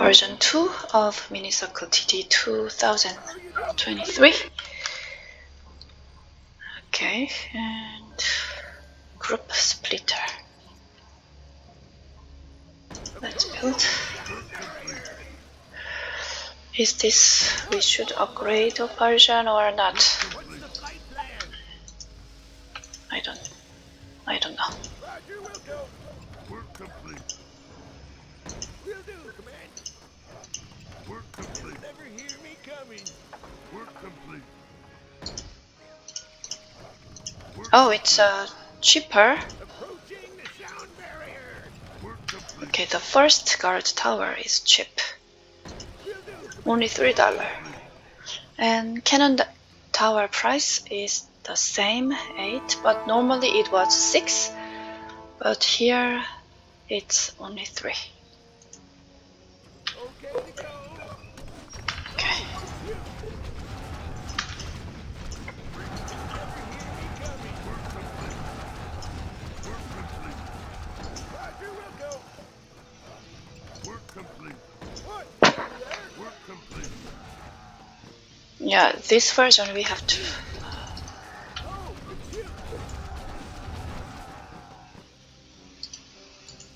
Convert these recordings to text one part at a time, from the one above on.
version 2 of Mini Circle TD 2023. Okay, and group splitter. Let's build. Is this we should upgrade a version or not? I don't know. Oh, it's cheaper. Okay, the first guard tower is cheap, only $3, and cannon tower price is the same, 8, but normally it was 6, but here it's only 3. Okay. Yeah, this version we have to.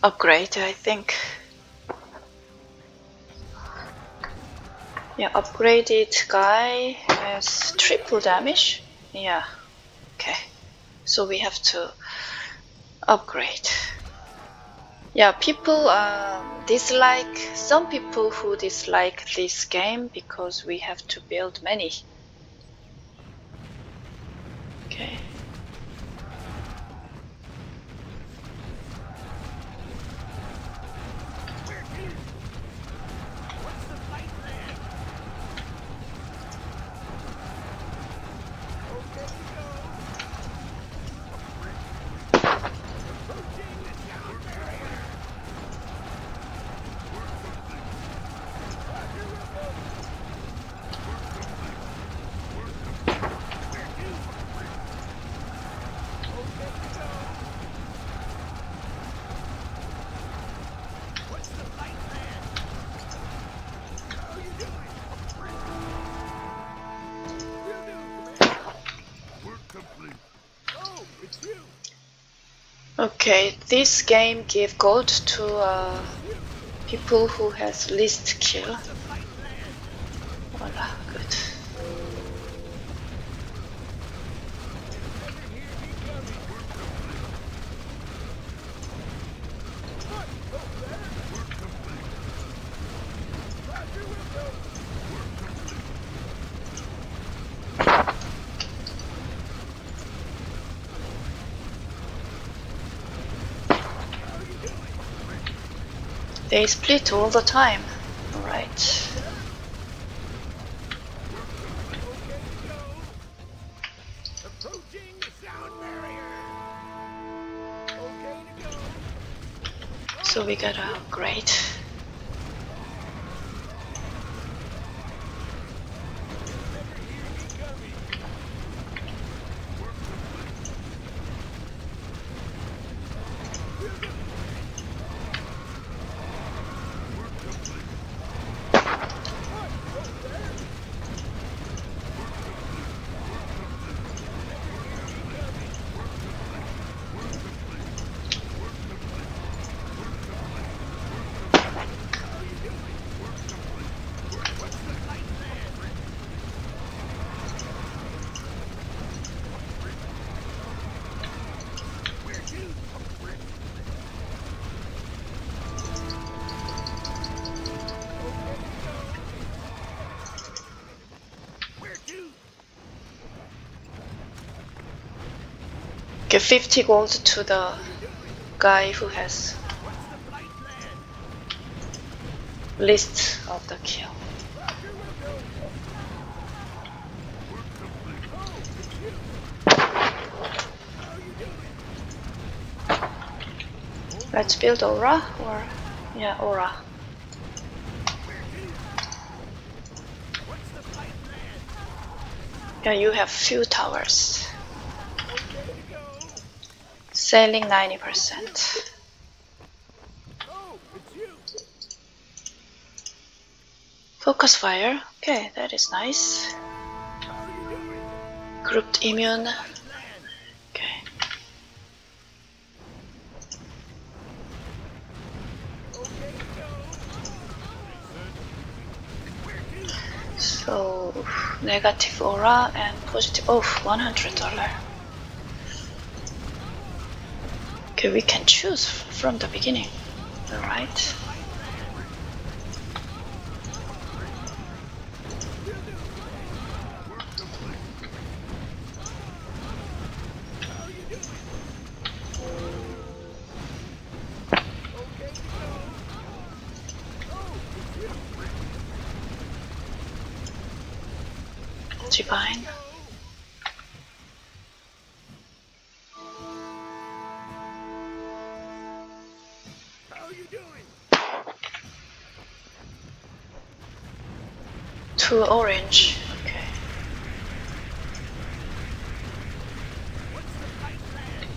Upgrade, I think. Yeah, upgraded guy has triple damage. Yeah, okay. So we have to upgrade. Yeah, people dislike, some people who dislike this game because we have to build many. Okay. Okay, this game give gold to people who has least kill. Voila, good. They split all the time. All right. So we gotta upgrade. Give 50 gold to the guy who has list of the kill. Let's build aura or yeah, aura. Yeah, you have few towers. Selling 90%. Focus fire. Okay, that is nice. Grouped immune. Okay. So negative aura and positive. Oh, $100. Okay, we can choose from the beginning. All right. Divine. How you doing? 2 orange. Okay. What's the fight plan?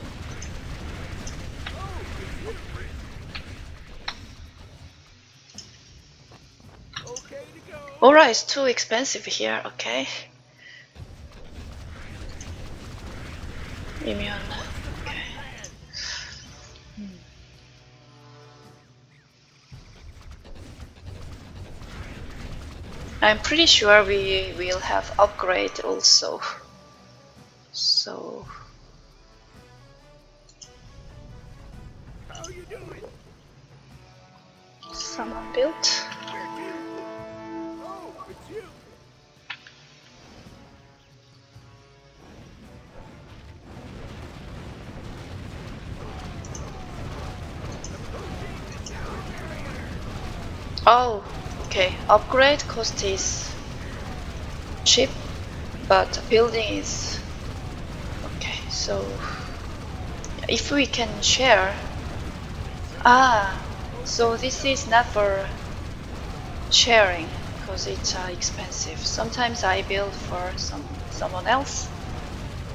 Oh, it's different. Okay to go. Aura is too expensive here. Okay. Immune. Okay. I'm pretty sure we will have upgrade also. So how you doing? Someone built. Oh, it's you. Oh, okay. Upgrade cost is cheap, but building is okay. So if we can share, so this is not for sharing because it's expensive. Sometimes I build for someone else,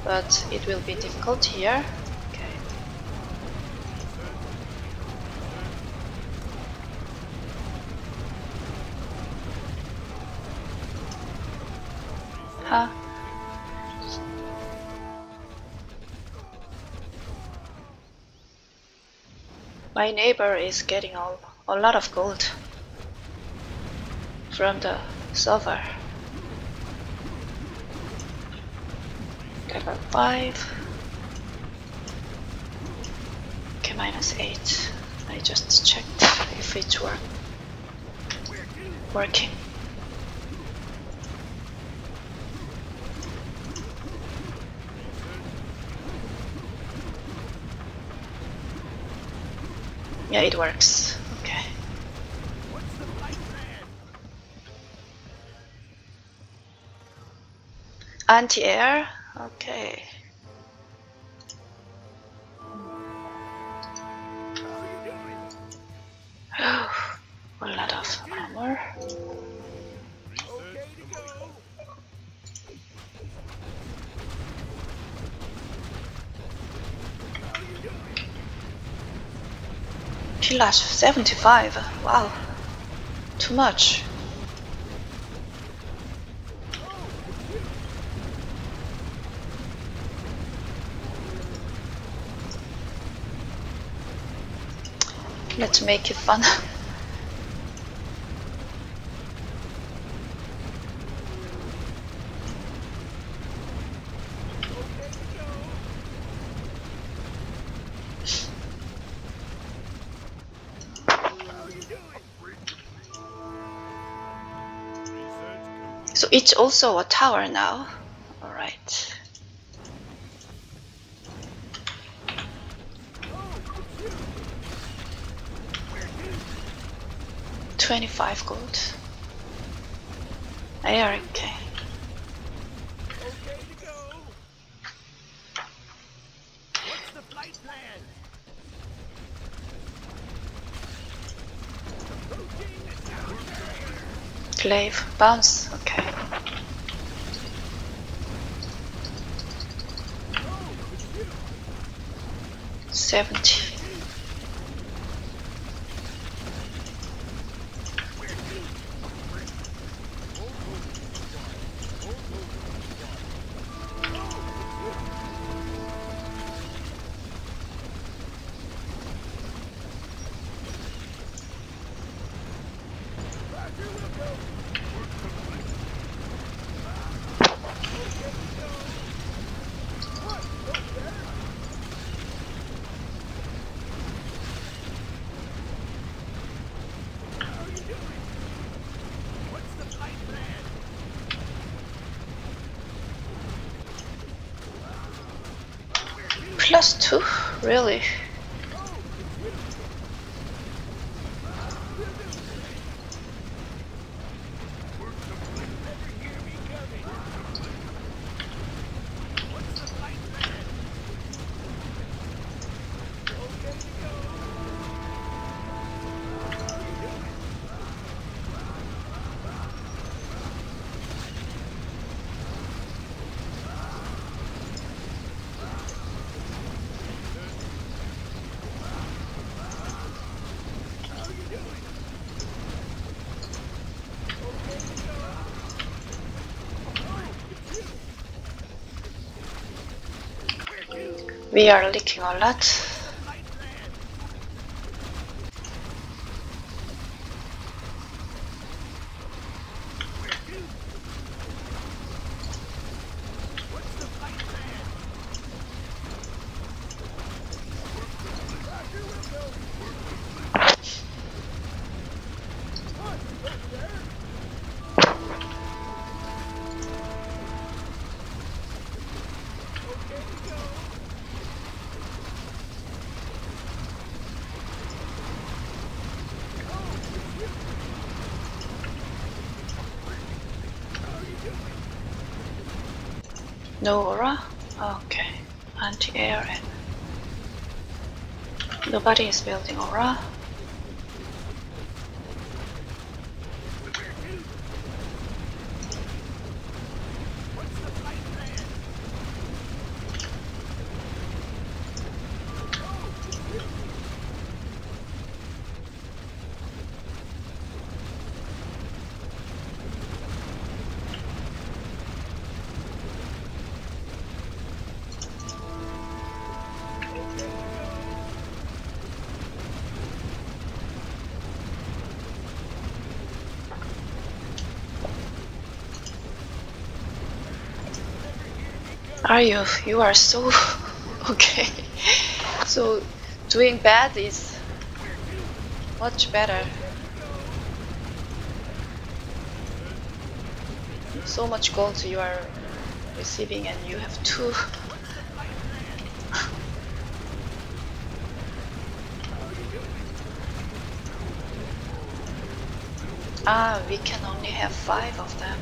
but it will be difficult here. My neighbor is getting a lot of gold from the server. Level 5. Okay, -8. I just checked if it's working. Yeah, it works. Okay. What's the fight plan? Anti-air? Okay. How are you doing? A lot of armor. Okay to go. How are you doing? Flash 75. Wow, too much. Let's make it fun. So it's also a tower now. All right. $25 gold. AR, okay. Glaive bounce, okay. $70. +2? Really? We are leaking a lot. No aura? Okay. Anti-air and... Nobody is building aura. Are you? You are so okay. So doing bad is much better. So much gold you are receiving, and you have 2. Ah, we can only have 5 of them.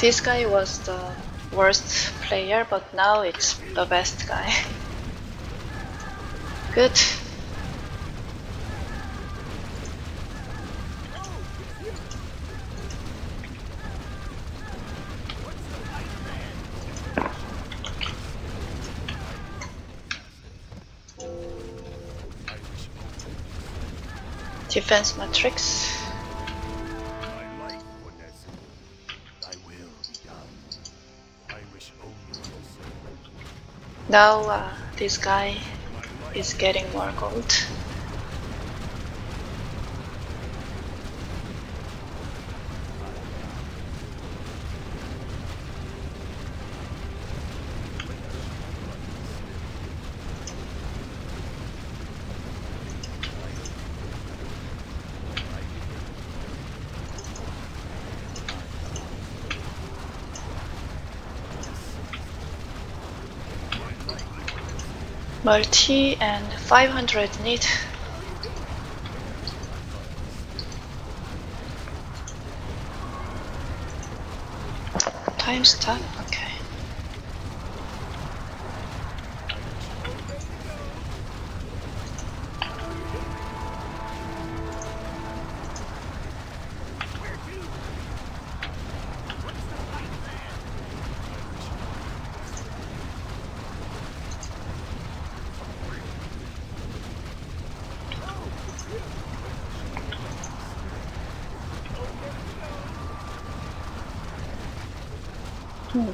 This guy was the worst player, but now it's the best guy. Good. Defense Matrix. Now this guy is getting more gold. Multi and 500 need. Time stop, okay. 2.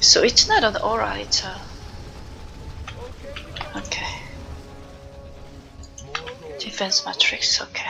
So it's not an aura, it's a... okay. Defense Matrix, okay.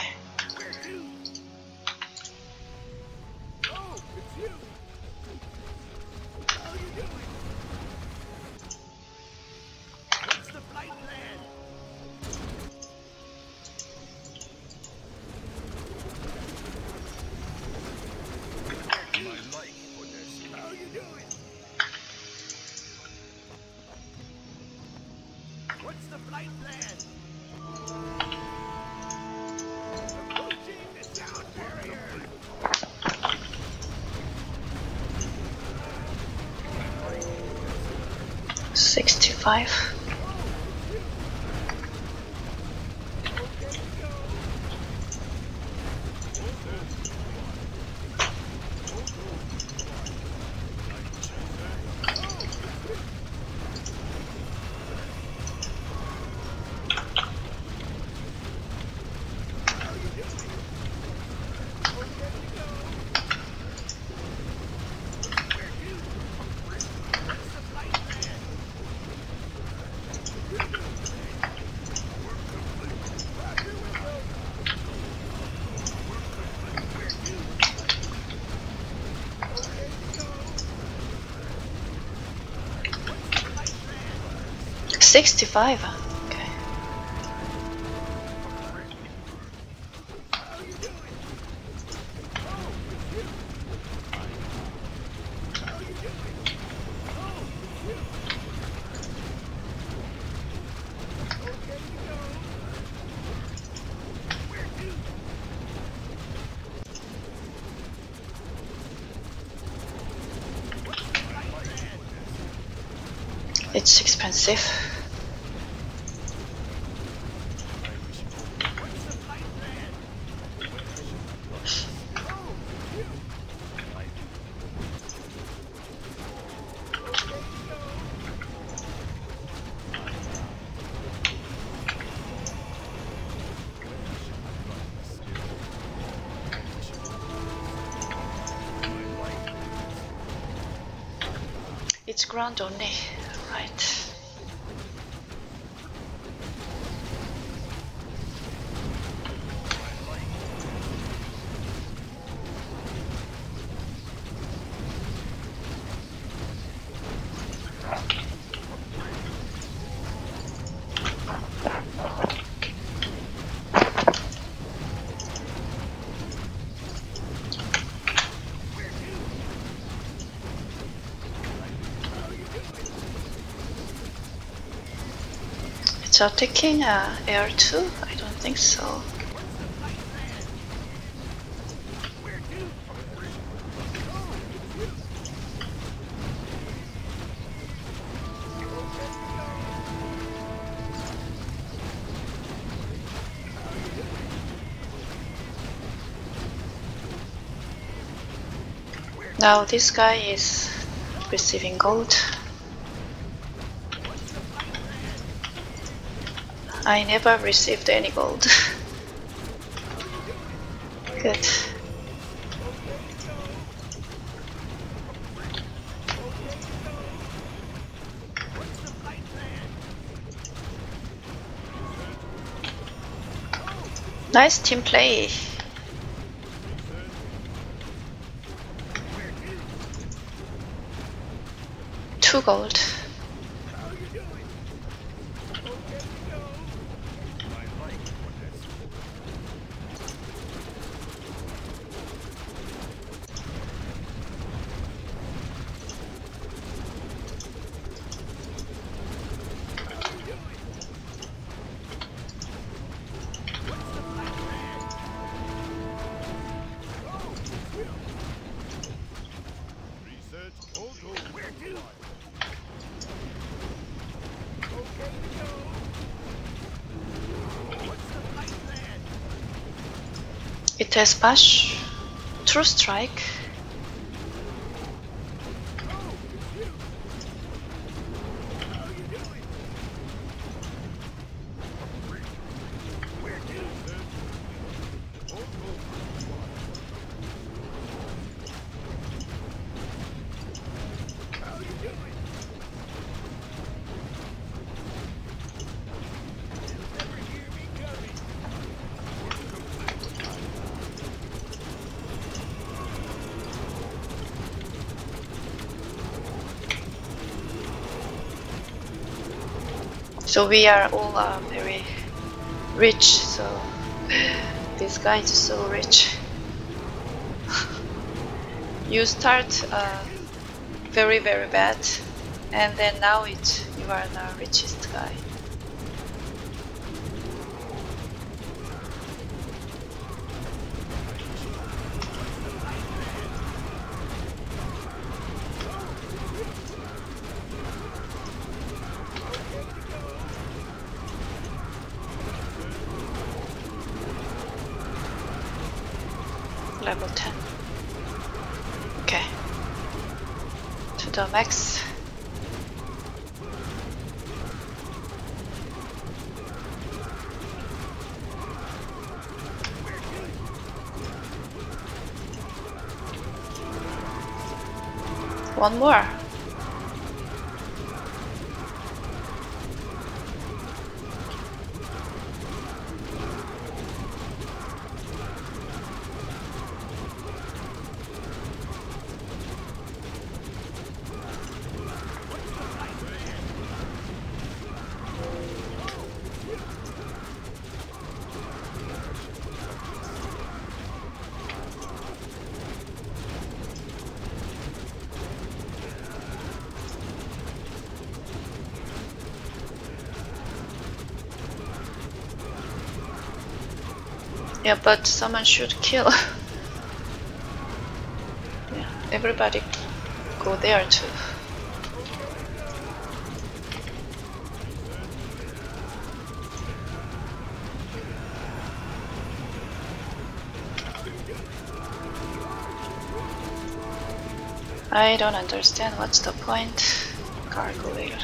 Okay. It's expensive. It's ground only, right? So taking AR2? I don't think so. Now this guy is receiving gold. I never received any gold. Good. Nice team play. Two gold. It has Bash, True Strike. So we are all very rich, so this guy is so rich. You start very, very bad, and then now you are the richest guy. Level 10. Okay. To the max. One more. Yeah, but someone should kill. Yeah, everybody go there too. I don't understand what's the point. Cargo there.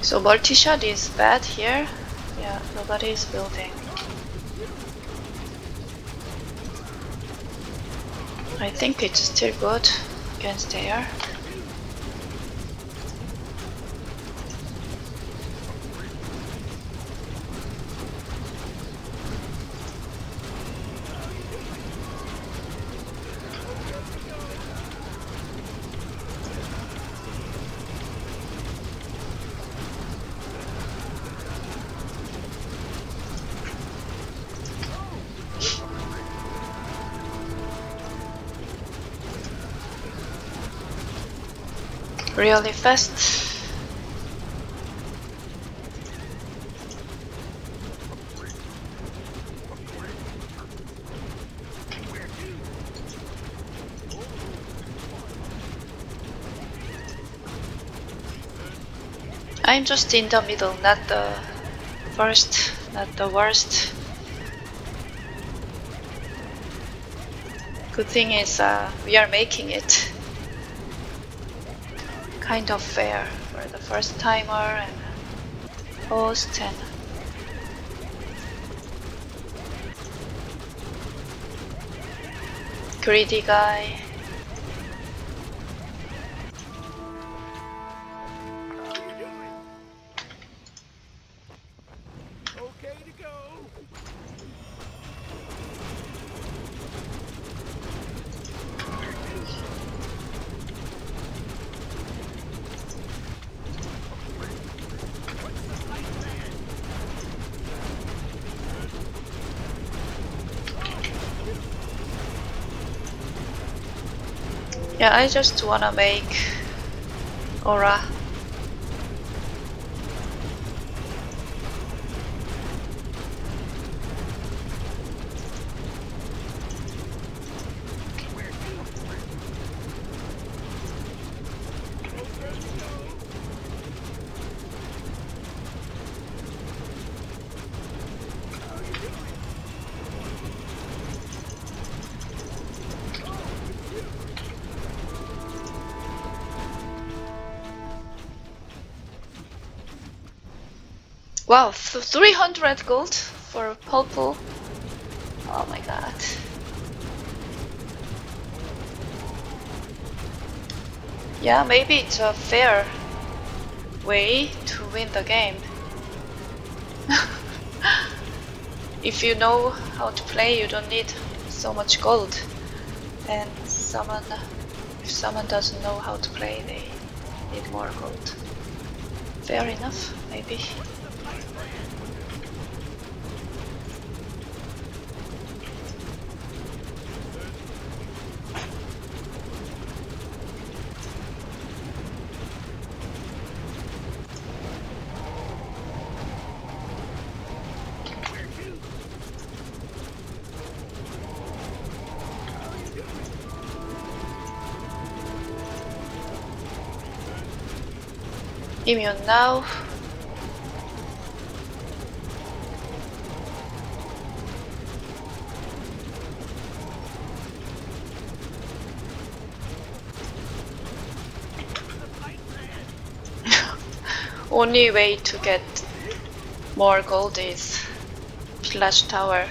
So multi-shot is bad here. Yeah, nobody is building. I think it's still good against AR. Really fast. I'm just in the middle, not the first, not the worst. Good thing is we are making it. Kind of fair for the first timer and host and greedy guy. Yeah, I just wanna make aura. Wow, 300 gold for a purple. Oh my god. Yeah, maybe it's a fair way to win the game. If you know how to play, you don't need so much gold. And someone, if someone doesn't know how to play, they need more gold. Fair enough, maybe. Immune now. Only way to get more gold is Flash tower.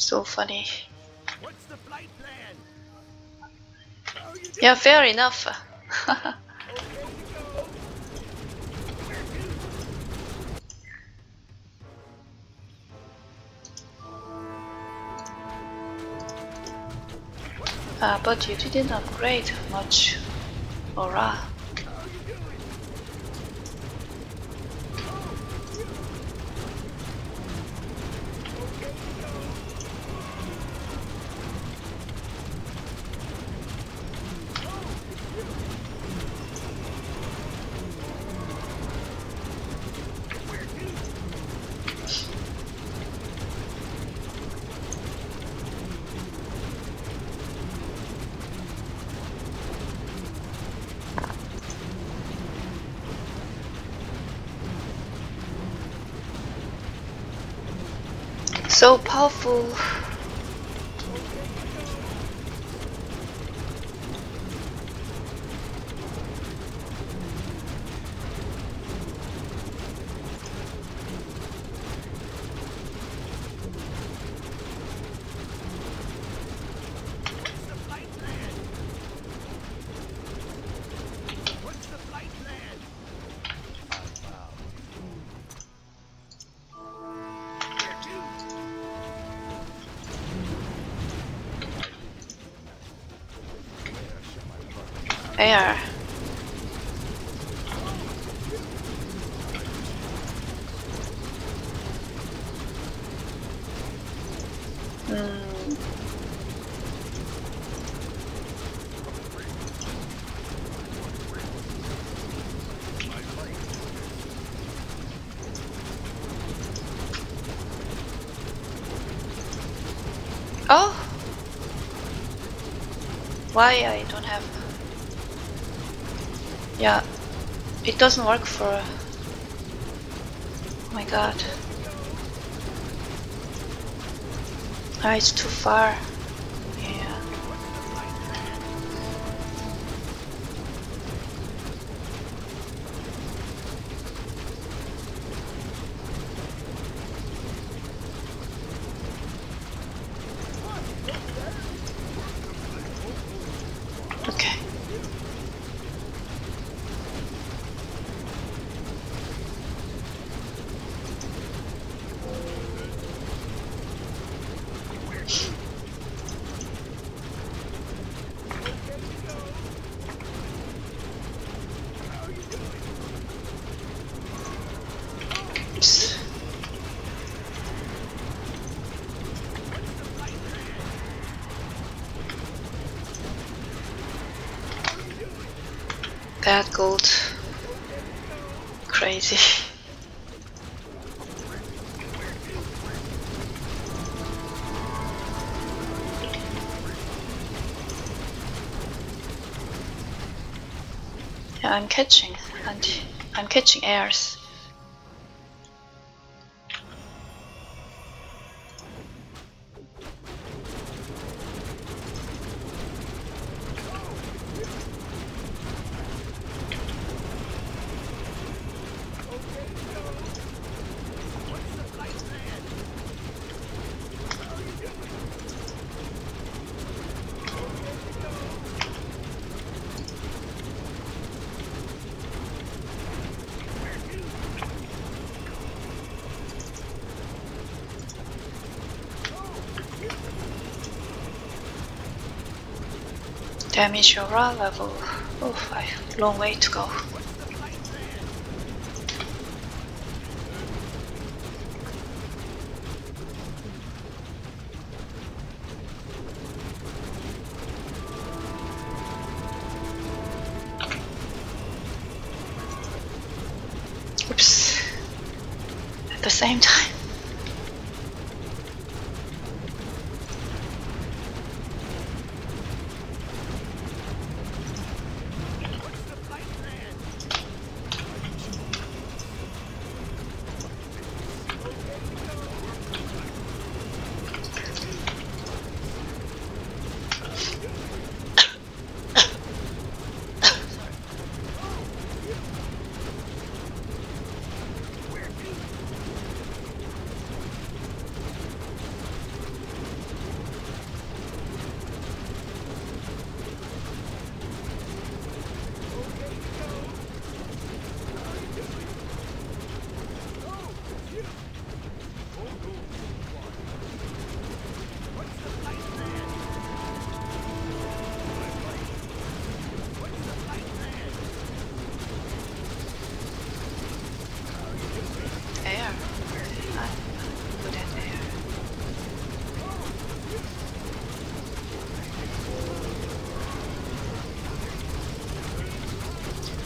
So funny. What's the flight plan? Yeah, fair enough. But you didn't upgrade much, Aura. So powerful. AR. Oh, why I don't have. Yeah, it doesn't work for... Oh my god. Ah, it's too far. Yeah. that gold. Crazy. Yeah, I'm catching, and I'm catching ARs. Damage your raw level. Oof, I have a long way to go. Oops. At the same time.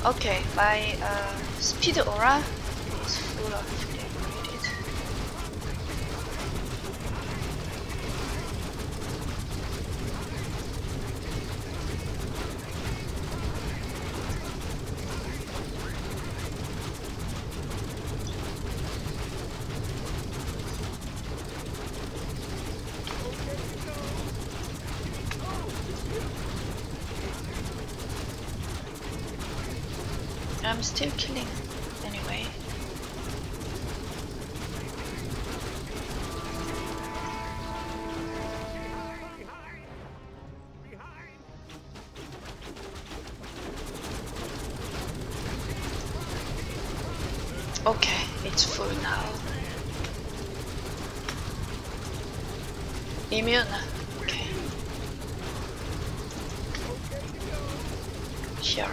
Okay, my speed aura is full of flame rated. I'm still killing anyway. Okay, it's full now. Immune. Okay. Hero.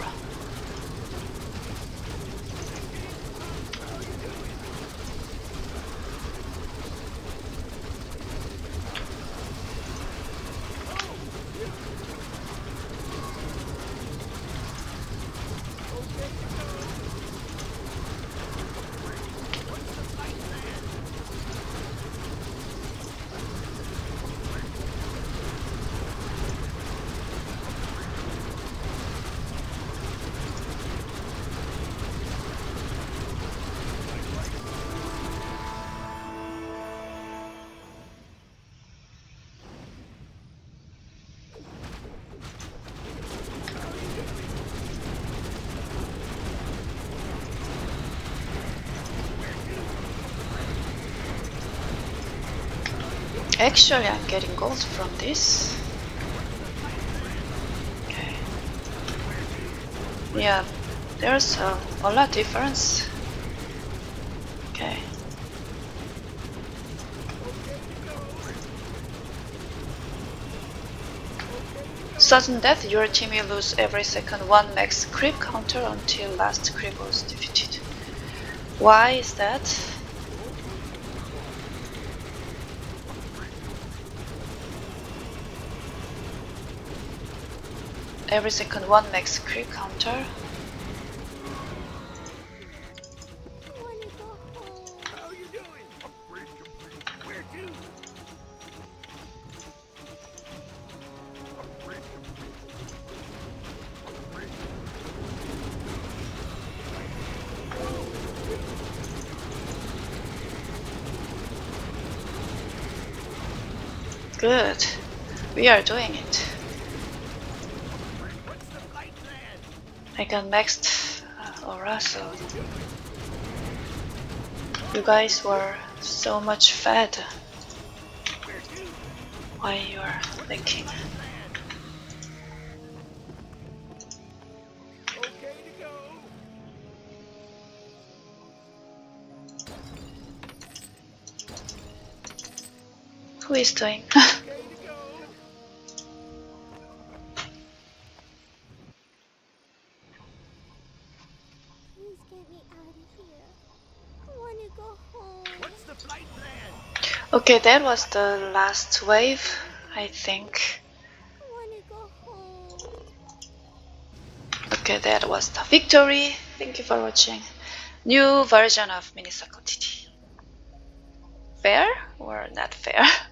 Actually, I'm getting gold from this. Okay. Yeah, there's a lot of difference. Okay. Sudden death, your team will lose every second one max creep counter until last creep was defeated. Why is that? Every second one max creep counter. Good. We are doing it. I can next Aura, so you guys were so much fed. Why you are thinking? Who is doing? Okay, that was the last wave, I think. Okay, that was the victory. Thank you for watching. New version of Mini Circle TD. Fair or not fair?